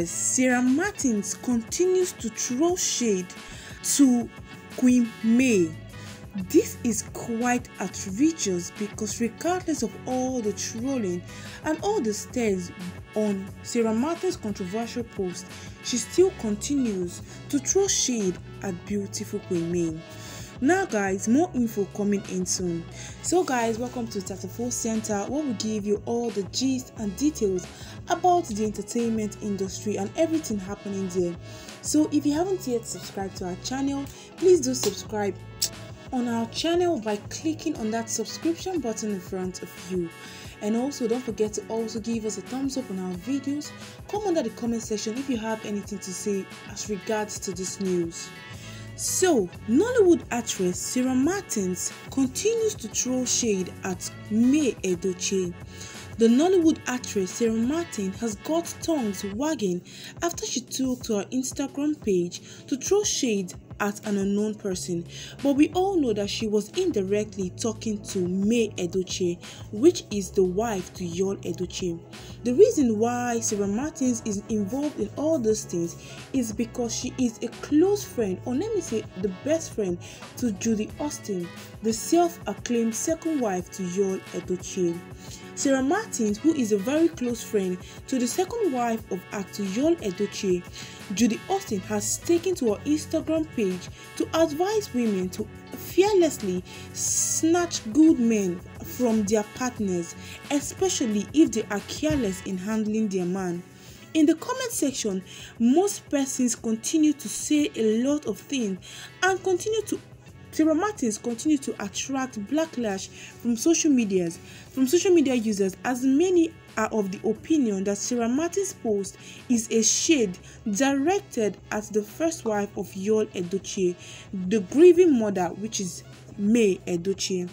actress Sarah Martins continues to throw shade to Queen May. This is quite outrageous because regardless of all the trolling and all the stares on Sarah Martins' controversial post, she still continues to throw shade at beautiful Queen May. Now guys, more info coming in soon. So guys, welcome to Tatafo Center, where we give you all the gist and details about the entertainment industry and everything happening there. So if you haven't yet subscribed to our channel, please do subscribe on our channel by clicking on that subscription button in front of you. And also don't forget to also give us a thumbs up on our videos. Come under the comment section if you have anything to say as regards to this news. So, Nollywood actress Sarah Martins continues to throw shade at May Edochie. The Nollywood actress Sarah Martins has got tongues wagging after she took to her Instagram page to throw shade at an unknown person, but we all know that she was indirectly talking to May Edochie, which is the wife to Yul Edochie. The reason why Sarah Martins is involved in all those things is because she is a close friend, or let me say the best friend, to Judy Austin, the self-acclaimed second wife to Yul Edochie. Sarah Martins, who is a very close friend to the second wife of actor Yul Edochie, Judy Austin, has taken to her Instagram page to advise women to fearlessly snatch good men from their partners, especially if they are careless in handling their man. In the comment section, most persons continue to say a lot of things, and Sarah Martins continues to attract backlash from social media users, as many are of the opinion that Sarah Martins' post is a shade directed at the first wife of Yul Edochie, the grieving mother, which is May Edochie.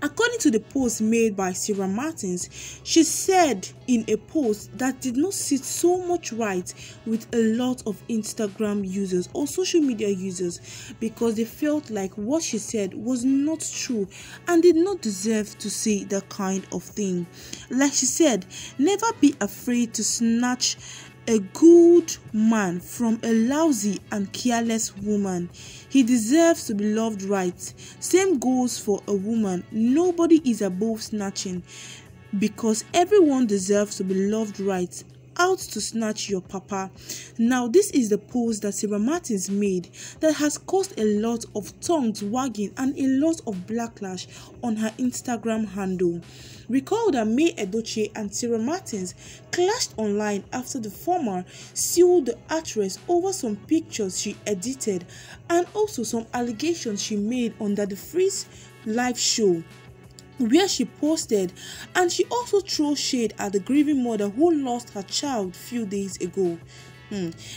According to the post made by Sarah Martins, she said in a post that did not sit so much right with a lot of Instagram users or social media users, because they felt like what she said was not true and did not deserve to say that kind of thing. Like she said, never be afraid to snatch a good man from a lousy and careless woman. He deserves to be loved right. Same goes for a woman. Nobody is above snatching, because everyone deserves to be loved right. Out to snatch your papa. Now, this is the post that Sarah Martins made that has caused a lot of tongues wagging and a lot of backlash on her Instagram handle. Recall that May Edochie and Sarah Martins clashed online after the former sued the actress over some pictures she edited and also some allegations she made under the Freeze live show, where she posted, and she also threw shade at the grieving mother who lost her child few days ago.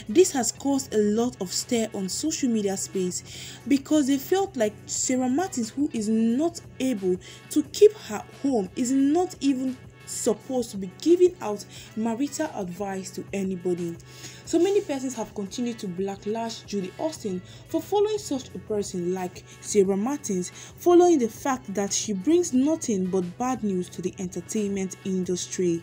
This has caused a lot of stir on social media space, because they felt like Sarah Martins, who is not able to keep her home, is not even supposed to be giving out marital advice to anybody. So many persons have continued to backlash Judy Austin for following such a person like Sarah Martins, following the fact that she brings nothing but bad news to the entertainment industry.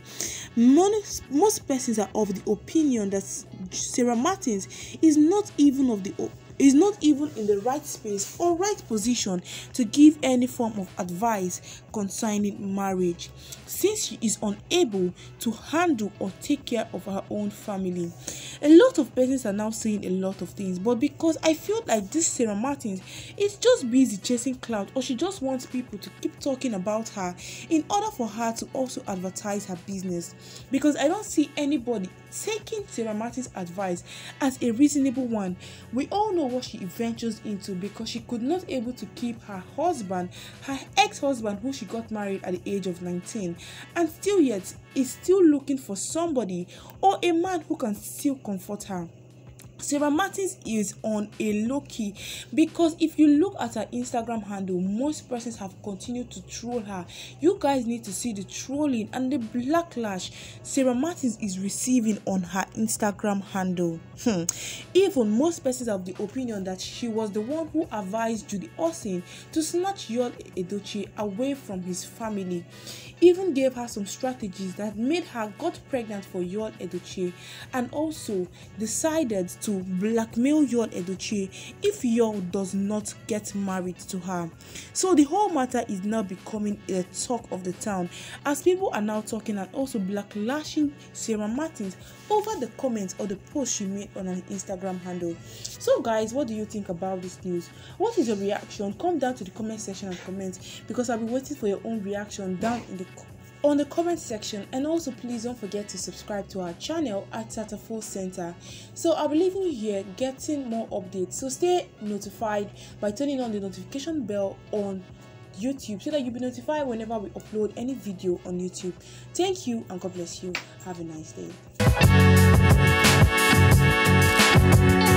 Most persons are of the opinion that Sarah Martins is not even in the right space or right position to give any form of advice concerning marriage, since she is unable to handle or take care of her own family. A lot of persons are now saying a lot of things, but because I feel like this Sarah Martins is just busy chasing clout, or she just wants people to keep talking about her in order for her to also advertise her business, because I don't see anybody taking Sarah Martins' advice as a reasonable one. We all know what she ventures into, because she could not able to keep her husband, her ex-husband, who she got married at the age of 19, and still yet is still looking for somebody or a man who can still comfort her. Sarah Martins is on a low key, because if you look at her Instagram handle, most persons have continued to troll her. You guys need to see the trolling and the backlash Sarah Martins is receiving on her Instagram handle. Even most persons have the opinion that she was the one who advised Judy Austin to snatch Yul Edochie away from his family, even gave her some strategies that made her got pregnant for Yul Edochie, and also decided to blackmail Yul Edochie if Yul does not get married to her. So the whole matter is now becoming a talk of the town, as people are now talking and also blacklashing Sarah Martins over the comments or the post she made on her Instagram handle. So guys, what do you think about this news? What is your reaction? Come down to the comment section and comment, because I'll be waiting for your own reaction down in the comment section. And also please don't forget to subscribe to our channel at Tatafo Center. So I'll be leaving you here getting more updates, so stay notified by turning on the notification bell on YouTube so that you'll be notified whenever we upload any video on YouTube. Thank you and God bless you. Have a nice day.